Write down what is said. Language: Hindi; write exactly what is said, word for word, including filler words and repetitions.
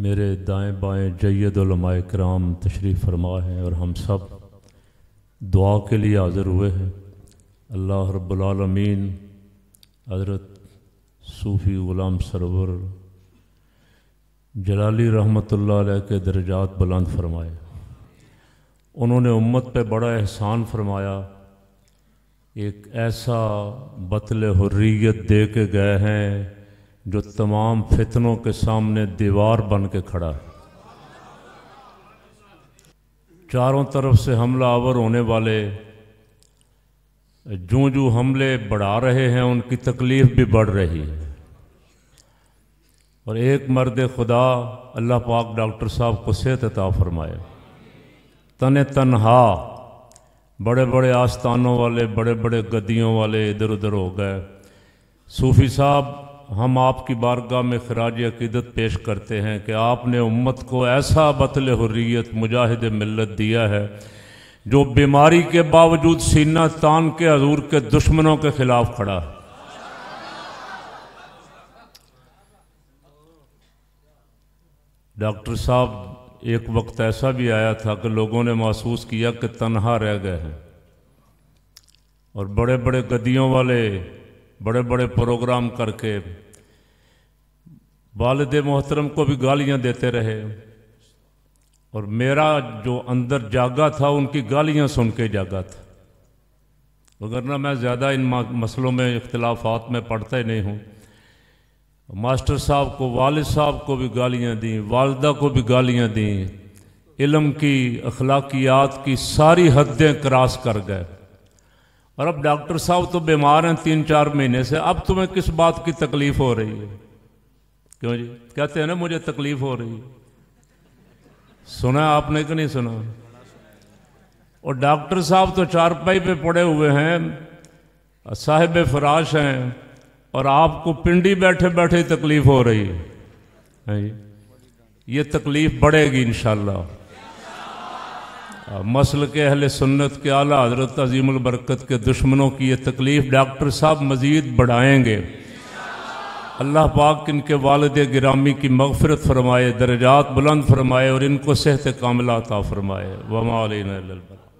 मेरे दाएँ बाएँ जय्यद उलमाए किराम तशरीफ़ फरमा हैं और हम सब दुआ के लिए हाज़िर हुए हैं। अल्लाह रब्बुल आलमीन हज़रत सूफ़ी ग़ुलाम सरवर जलाली रहमतुल्लाह अलैह के दर्जात बुलंद फरमाए। उन्होंने उम्मत पे बड़ा एहसान फरमाया, एक ऐसा बतले हुर्रियत दे के गए हैं जो तमाम फितनों के सामने दीवार बन के खड़ा है। चारों तरफ से हमला आवर होने वाले जो जो हमले बढ़ा रहे हैं, उनकी तकलीफ़ भी बढ़ रही है। और एक मर्द खुदा अल्लाह पाक डॉक्टर साहब को सेहत अता फरमाए। तने तन्हा बड़े बड़े आस्तानों वाले, बड़े बड़े गद्दियों वाले इधर उधर हो गए। सूफ़ी साहब, हम आपकी बारगाह में खराज अक़ीदत पेश करते हैं कि आपने उम्मत को ऐसा बतले हुर्रियत मुजाहिद मिल्लत दिया है जो बीमारी के बावजूद सीना तान के हजूर के दुश्मनों के खिलाफ खड़ा है। डॉक्टर साहब, एक वक्त ऐसा भी आया था कि लोगों ने महसूस किया कि तन्हा रह गए हैं और बड़े बड़े गद्दियों वाले बड़े बड़े प्रोग्राम करके वालिद मोहतरम को भी गालियाँ देते रहे और मेरा जो अंदर जागा था उनकी गालियाँ सुन के जागा था। वगरना मैं ज़्यादा इन मसलों में इख्तलाफात में पढ़ता ही नहीं हूँ। मास्टर साहब को, वालिद साहब को भी गालियाँ दी, वालदा को भी गालियाँ दी। इल्म की, अखलाकियात की सारी हदें क्रॉस कर गए। और अब डॉक्टर साहब तो बीमार हैं तीन चार महीने से, अब तुम्हें किस बात की तकलीफ हो रही है? क्यों जी? कहते हैं ना मुझे तकलीफ हो रही है। सुना आपने कि नहीं सुना? और डॉक्टर साहब तो चारपाई पे पड़े हुए हैं, साहिब फराश हैं, और आपको पिंडी बैठे बैठे तकलीफ हो रही है। ये तकलीफ बढ़ेगी इंशाल्लाह। मसल के अहले सुन्नत के आला हजरत अजीमुल बरकत के दुश्मनों की ये तकलीफ़ डॉक्टर साहब मज़ीद बढ़ाएंगे। अल्लाह पाक इनके वालिदे गिरामी की मग़फ़िरत फरमाए, दर्जात बुलंद फरमाए और इनको सेहत कामिला अता फरमाए। वमा अलैना इल्लल बलाग।